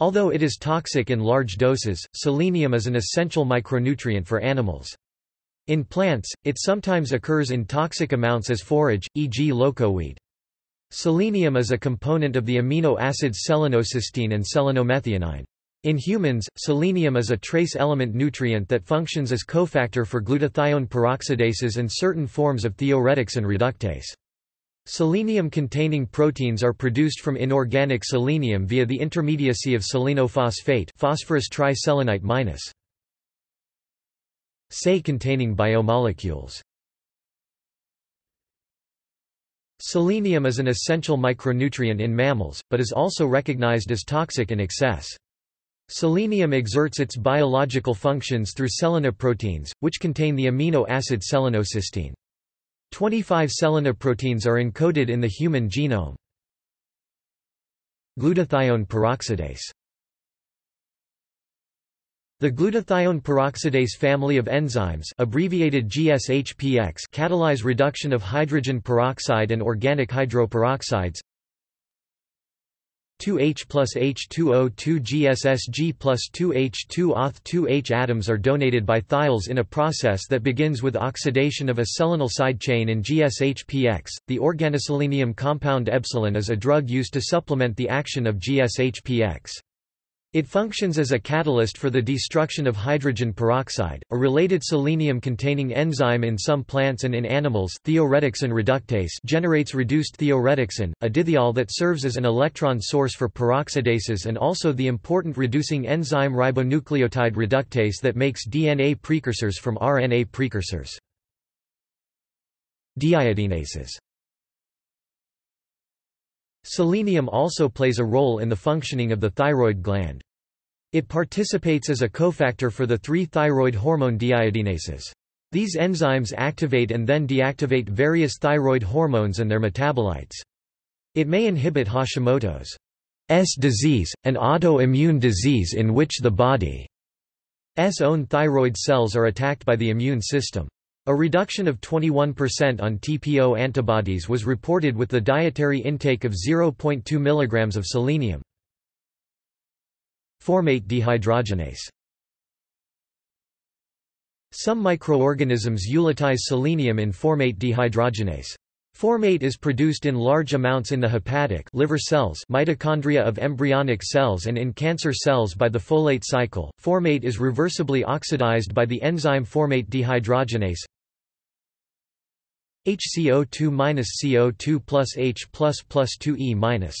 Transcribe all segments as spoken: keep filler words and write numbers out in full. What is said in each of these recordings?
Although it is toxic in large doses, selenium is an essential micronutrient for animals. In plants, it sometimes occurs in toxic amounts as forage, for example locoweed. Selenium is a component of the amino acids selenocysteine and selenomethionine. In humans, selenium is a trace element nutrient that functions as cofactor for glutathione peroxidases and certain forms of thioredoxin reductase. Selenium-containing proteins are produced from inorganic selenium via the intermediacy of selenophosphate phosphorus tri-selenite minus S A E-containing biomolecules. Selenium is an essential micronutrient in mammals, but is also recognized as toxic in excess. Selenium exerts its biological functions through selenoproteins, which contain the amino acid selenocysteine. twenty-five selenoproteins are encoded in the human genome. Glutathione peroxidase. The glutathione peroxidase family of enzymes, abbreviated G S H P X, catalyze reduction of hydrogen peroxide and organic hydroperoxides. two H plus H two O two G S S G plus two H two O Th two H atoms are donated by thiols in a process that begins with oxidation of a selenyl side chain in G S H P X. The organoselenium compound ebselen is a drug used to supplement the action of G S H P X. It functions as a catalyst for the destruction of hydrogen peroxide, a related selenium-containing enzyme in some plants and in animals. Thioredoxin reductase generates reduced thioredoxin, a dithiol that serves as an electron source for peroxidases and also the important reducing enzyme ribonucleotide reductase that makes D N A precursors from R N A precursors. Diiodinases. Selenium also plays a role in the functioning of the thyroid gland. It participates as a cofactor for the three thyroid hormone deiodinases. These enzymes activate and then deactivate various thyroid hormones and their metabolites. It may inhibit Hashimoto's disease, an autoimmune disease in which the body's own thyroid cells are attacked by the immune system. A reduction of twenty-one percent on T P O antibodies was reported with the dietary intake of zero point two milligrams of selenium. Formate dehydrogenase. Some microorganisms utilize selenium in formate dehydrogenase. Formate is produced in large amounts in the hepatic liver cells, mitochondria of embryonic cells and in cancer cells by the folate cycle. Formate is reversibly oxidized by the enzyme formate dehydrogenase. H C O two minus C O two plus H plus plus two E minus.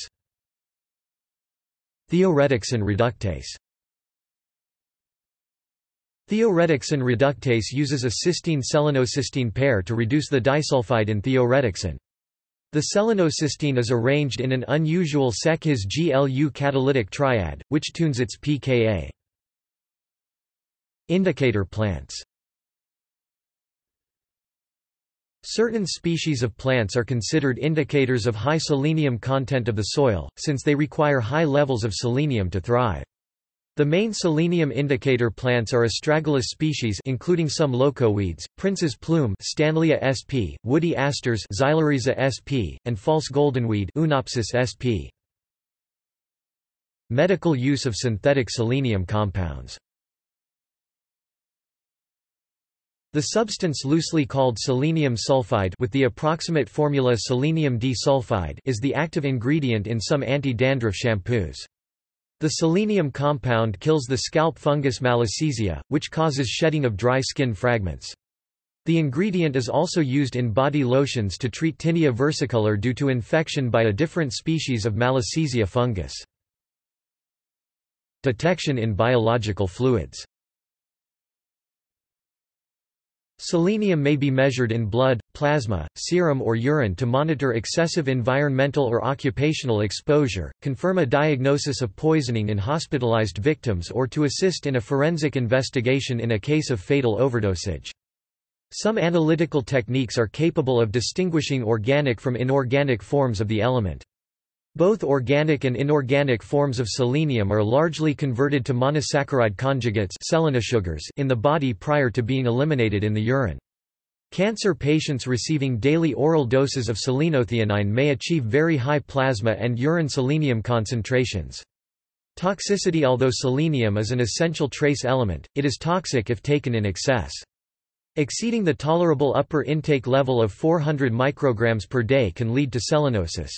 Thioredoxin reductase. Thioredoxin reductase uses a cysteine-selenocysteine pair to reduce the disulfide in thioredoxin. The selenocysteine is arranged in an unusual sec-his-glu catalytic triad, which tunes its pKa. Indicator plants. Certain species of plants are considered indicators of high selenium content of the soil, since they require high levels of selenium to thrive. The main selenium indicator plants are astragalus species including some locoweeds, prince's plume Stanlea sp, woody asters Xylaris sp, and false goldenweed Unopsis sp. Medical use of synthetic selenium compounds. The substance loosely called selenium sulfide with the approximate formula selenium d-sulfide is the active ingredient in some anti-dandruff shampoos. The selenium compound kills the scalp fungus Malassezia, which causes shedding of dry skin fragments. The ingredient is also used in body lotions to treat tinea versicolor due to infection by a different species of Malassezia fungus. Detection in biological fluids. Selenium may be measured in blood, plasma, serum or urine to monitor excessive environmental or occupational exposure, confirm a diagnosis of poisoning in hospitalized victims or to assist in a forensic investigation in a case of fatal overdosage. Some analytical techniques are capable of distinguishing organic from inorganic forms of the element. Both organic and inorganic forms of selenium are largely converted to monosaccharide conjugates (selenogars) in the body prior to being eliminated in the urine. Cancer patients receiving daily oral doses of selenothreonine may achieve very high plasma and urine selenium concentrations. Toxicity. Although selenium is an essential trace element, it is toxic if taken in excess. Exceeding the tolerable upper intake level of four hundred micrograms per day can lead to selenosis.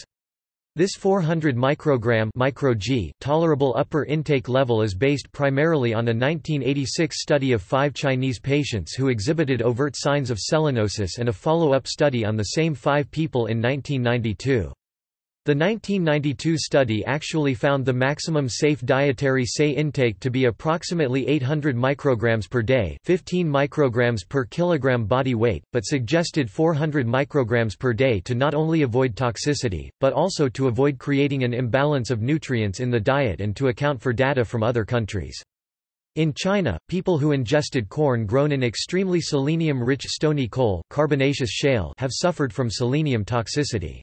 This four hundred microgram micro g tolerable upper intake level is based primarily on a nineteen eighty-six study of five Chinese patients who exhibited overt signs of selenosis and a follow-up study on the same five people in nineteen ninety-two. The nineteen ninety-two study actually found the maximum safe dietary S A I intake to be approximately eight hundred micrograms per day, fifteen micrograms per kilogram body weight, but suggested four hundred micrograms per day to not only avoid toxicity, but also to avoid creating an imbalance of nutrients in the diet and to account for data from other countries. In China, people who ingested corn grown in extremely selenium-rich stony coal, carbonaceous shale, have suffered from selenium toxicity.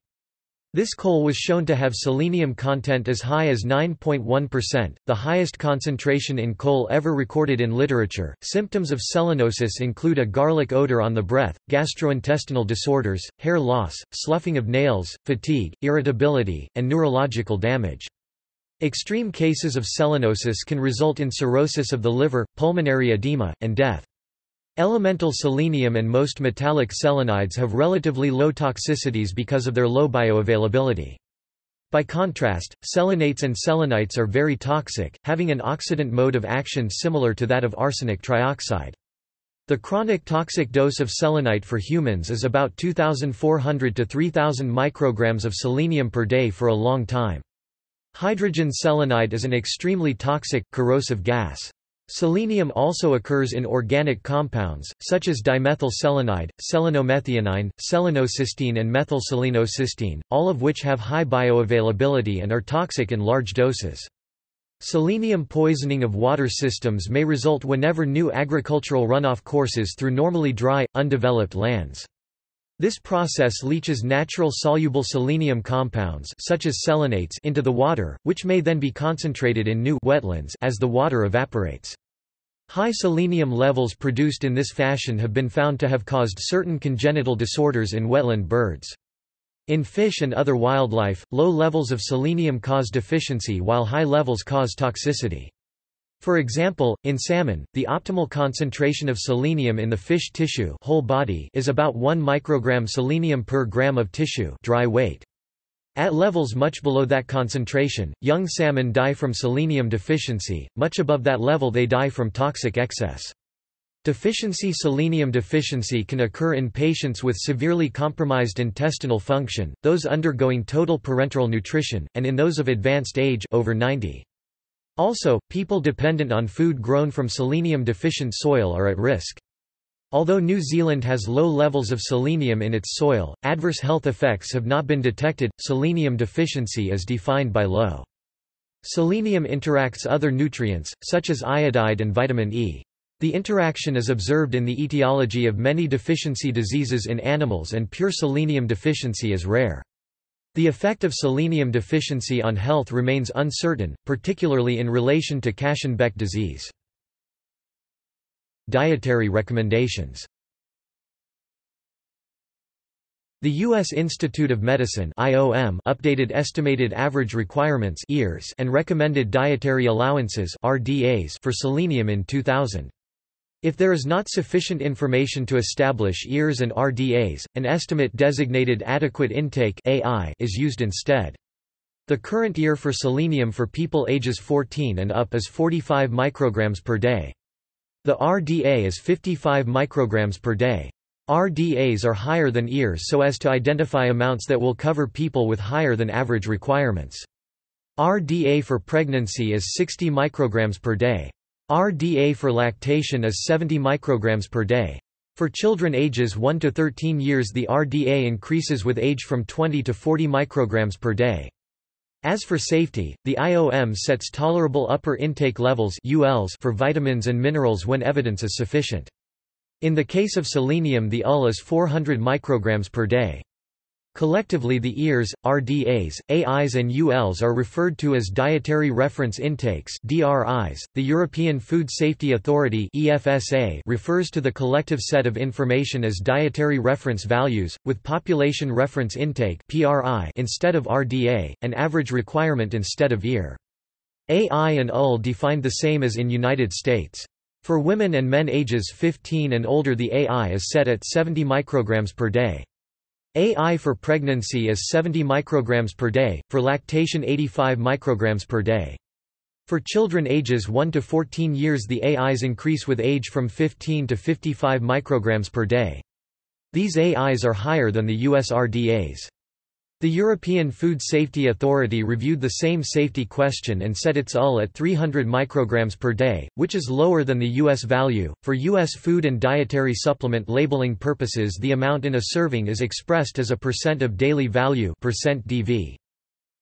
This coal was shown to have selenium content as high as nine point one percent, the highest concentration in coal ever recorded in literature. Symptoms of selenosis include a garlic odor on the breath, gastrointestinal disorders, hair loss, sloughing of nails, fatigue, irritability, and neurological damage. Extreme cases of selenosis can result in cirrhosis of the liver, pulmonary edema, and death. Elemental selenium and most metallic selenides have relatively low toxicities because of their low bioavailability. By contrast, selenates and selenites are very toxic, having an oxidant mode of action similar to that of arsenic trioxide. The chronic toxic dose of selenite for humans is about two thousand four hundred to three thousand micrograms of selenium per day for a long time. Hydrogen selenide is an extremely toxic, corrosive gas. Selenium also occurs in organic compounds, such as dimethyl selenide, selenomethionine, selenocysteine and methylselenocysteine, all of which have high bioavailability and are toxic in large doses. Selenium poisoning of water systems may result whenever new agricultural runoff courses through normally dry, undeveloped lands. This process leaches natural soluble selenium compounds such as selenates into the water, which may then be concentrated in new wetlands as the water evaporates. High selenium levels produced in this fashion have been found to have caused certain congenital disorders in wetland birds. In fish and other wildlife, low levels of selenium cause deficiency while high levels cause toxicity. For example, in salmon, the optimal concentration of selenium in the fish tissue whole body is about one microgram selenium per gram of tissue dry weight. At levels much below that concentration, young salmon die from selenium deficiency, much above that level they die from toxic excess. Deficiency Selenium deficiency can occur in patients with severely compromised intestinal function, those undergoing total parenteral nutrition, and in those of advanced age over ninety. Also, people dependent on food grown from selenium-deficient soil are at risk. Although New Zealand has low levels of selenium in its soil, adverse health effects have not been detected. Selenium deficiency is defined by low. Selenium interacts other nutrients, such as iodide and vitamin E. The interaction is observed in the etiology of many deficiency diseases in animals, and pure selenium deficiency is rare. The effect of selenium deficiency on health remains uncertain, particularly in relation to Kashin–Beck disease. Dietary recommendations. The U S Institute of Medicine (I O M) updated estimated average requirements (E A R S) and recommended dietary allowances (R D As) for selenium in two thousand. If there is not sufficient information to establish E A Rs and R D As, an estimate designated adequate intake (A I) is used instead. The current E A R for selenium for people ages fourteen and up is forty-five micrograms per day. The R D A is fifty-five micrograms per day. R D As are higher than E A Rs so as to identify amounts that will cover people with higher than average requirements. R D A for pregnancy is sixty micrograms per day. R D A for lactation is seventy micrograms per day. For children ages one to thirteen years, the R D A increases with age from twenty to forty micrograms per day. As for safety, the I O M sets tolerable upper intake levels (U Ls) for vitamins and minerals when evidence is sufficient. In the case of selenium, the U L is four hundred micrograms per day. Collectively, the E A Rs, R D As, A Is and U Ls are referred to as dietary reference intakes (D R Is). The European Food Safety Authority (E F S A) refers to the collective set of information as dietary reference values, with population reference intake (P R I) instead of R D A, an average requirement instead of E A R. A I and U L defined the same as in United States. For women and men ages fifteen and older, the A I is set at seventy micrograms per day. A I for pregnancy is seventy micrograms per day, for lactation eighty-five micrograms per day. For children ages one to fourteen years, the A Is increase with age from fifteen to fifty-five micrograms per day. These A Is are higher than the U S R D As. The European Food Safety Authority reviewed the same safety question and set its U L at three hundred micrograms per day, which is lower than the U S value. For U S food and dietary supplement labeling purposes, the amount in a serving is expressed as a percent of daily value (percent D V).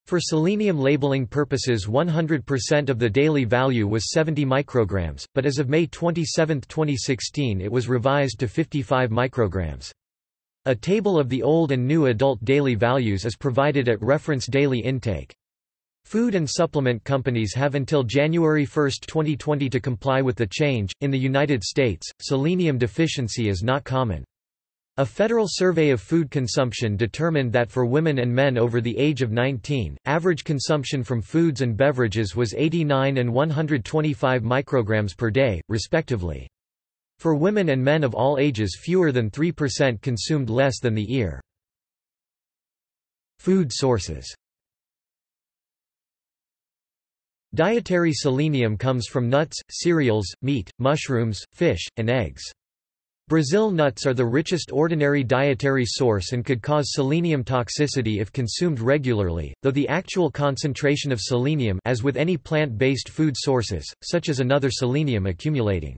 For selenium labeling purposes, one hundred percent of the daily value was seventy micrograms, but as of May twenty-seventh, twenty sixteen, it was revised to fifty-five micrograms. A table of the old and new adult daily values is provided at reference daily intake. Food and supplement companies have until January first, twenty twenty to comply with the change. In the United States, selenium deficiency is not common. A federal survey of food consumption determined that for women and men over the age of nineteen, average consumption from foods and beverages was eighty-nine and one hundred twenty-five micrograms per day, respectively. For women and men of all ages, fewer than three percent consumed less than the year. Food sources. Dietary selenium comes from nuts, cereals, meat, mushrooms, fish, and eggs. Brazil nuts are the richest ordinary dietary source and could cause selenium toxicity if consumed regularly, though the actual concentration of selenium, as with any plant-based food sources, such as another selenium accumulating.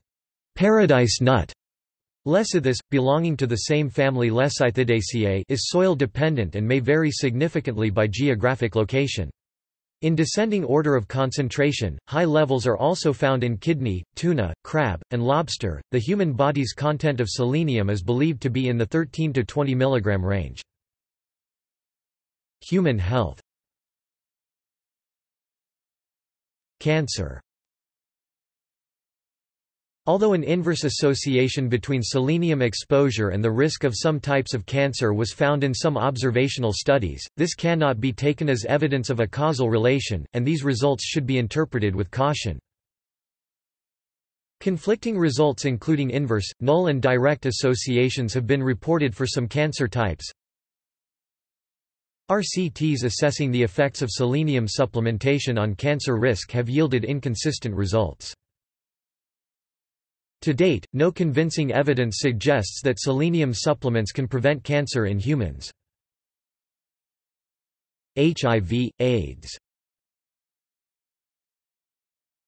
Paradise nut, Lessithis, belonging to the same family Lessithidaceae, is soil dependent and may vary significantly by geographic location. In descending order of concentration, high levels are also found in kidney, tuna, crab, and lobster. The human body's content of selenium is believed to be in the thirteen to twenty milligram range. Human health. Cancer. Although an inverse association between selenium exposure and the risk of some types of cancer was found in some observational studies, this cannot be taken as evidence of a causal relation, and these results should be interpreted with caution. Conflicting results including inverse, null and direct associations have been reported for some cancer types. R C Ts assessing the effects of selenium supplementation on cancer risk have yielded inconsistent results. To date, no convincing evidence suggests that selenium supplements can prevent cancer in humans. H I V/AIDS.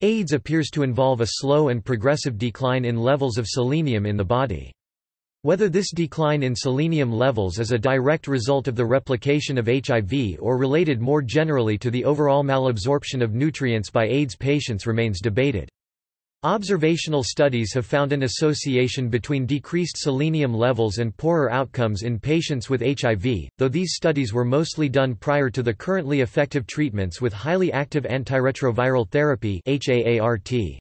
AIDS appears to involve a slow and progressive decline in levels of selenium in the body. Whether this decline in selenium levels is a direct result of the replication of H I V or related more generally to the overall malabsorption of nutrients by AIDS patients remains debated. Observational studies have found an association between decreased selenium levels and poorer outcomes in patients with H I V, though these studies were mostly done prior to the currently effective treatments with highly active antiretroviral therapy (H A A R T).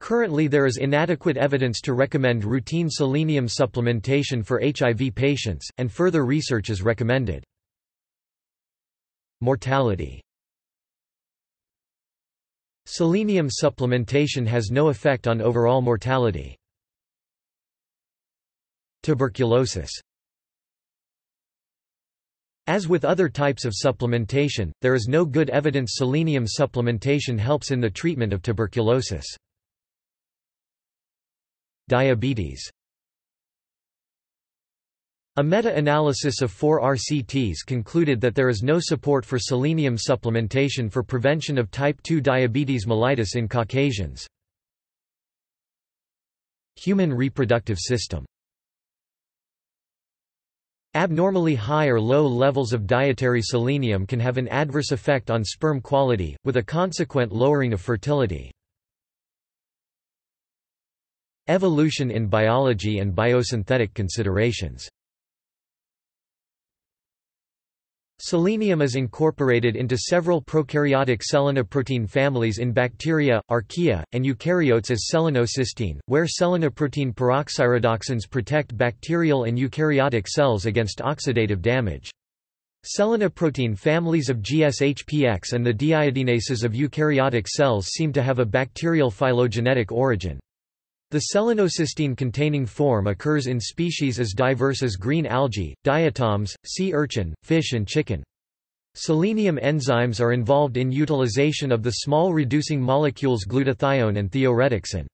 Currently there is inadequate evidence to recommend routine selenium supplementation for H I V patients, and further research is recommended. Mortality. Selenium supplementation has no effect on overall mortality. Tuberculosis. As with other types of supplementation, there is no good evidence selenium supplementation helps in the treatment of tuberculosis. Diabetes. A meta-analysis of four R C Ts concluded that there is no support for selenium supplementation for prevention of type two diabetes mellitus in Caucasians. Human reproductive system. Abnormally high or low levels of dietary selenium can have an adverse effect on sperm quality, with a consequent lowering of fertility. Evolution in biology and biosynthetic considerations. Selenium is incorporated into several prokaryotic selenoprotein families in bacteria, archaea, and eukaryotes as selenocysteine, where selenoprotein peroxiredoxins protect bacterial and eukaryotic cells against oxidative damage. Selenoprotein families of G S H P X and the diiodinases of eukaryotic cells seem to have a bacterial phylogenetic origin. The selenocysteine-containing form occurs in species as diverse as green algae, diatoms, sea urchin, fish and chicken. Selenium enzymes are involved in utilization of the small reducing molecules glutathione and thioredoxin.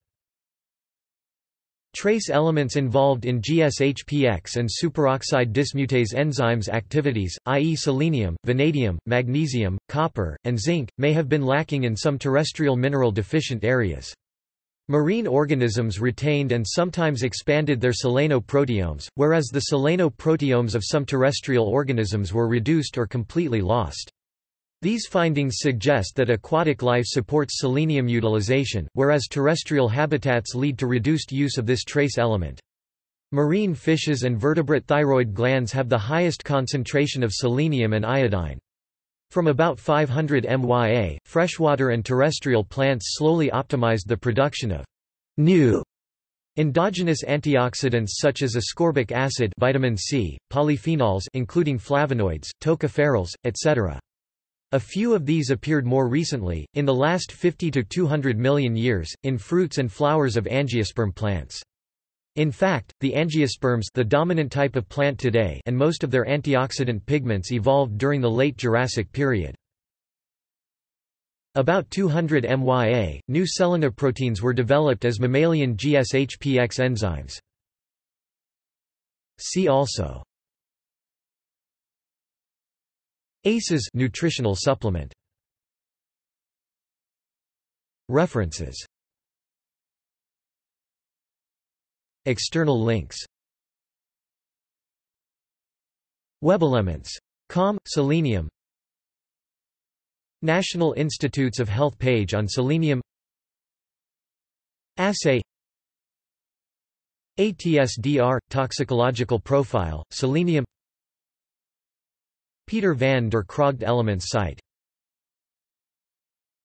Trace elements involved in G S H P X and superoxide dismutase enzymes activities, that is selenium, vanadium, magnesium, copper, and zinc, may have been lacking in some terrestrial mineral-deficient areas. Marine organisms retained and sometimes expanded their selenoproteomes, whereas the selenoproteomes of some terrestrial organisms were reduced or completely lost. These findings suggest that aquatic life supports selenium utilization, whereas terrestrial habitats lead to reduced use of this trace element. Marine fishes and vertebrate thyroid glands have the highest concentration of selenium and iodine. From about five hundred M Y A, freshwater and terrestrial plants slowly optimized the production of new endogenous antioxidants such as ascorbic acid, vitamin C, polyphenols including flavonoids, tocopherols, et cetera. A few of these appeared more recently, in the last fifty to two hundred million years, in fruits and flowers of angiosperm plants. In fact, the angiosperms, the dominant type of plant today, and most of their antioxidant pigments evolved during the late Jurassic period. About two hundred M Y A, new selenoproteins were developed as mammalian G S H P X enzymes. See also: A C Es, nutritional supplement. References. External links. Webelements dot com, selenium. National Institutes of Health page on selenium. Assay. A T S D R – toxicological profile, selenium. Peter van der Krogh Elements site.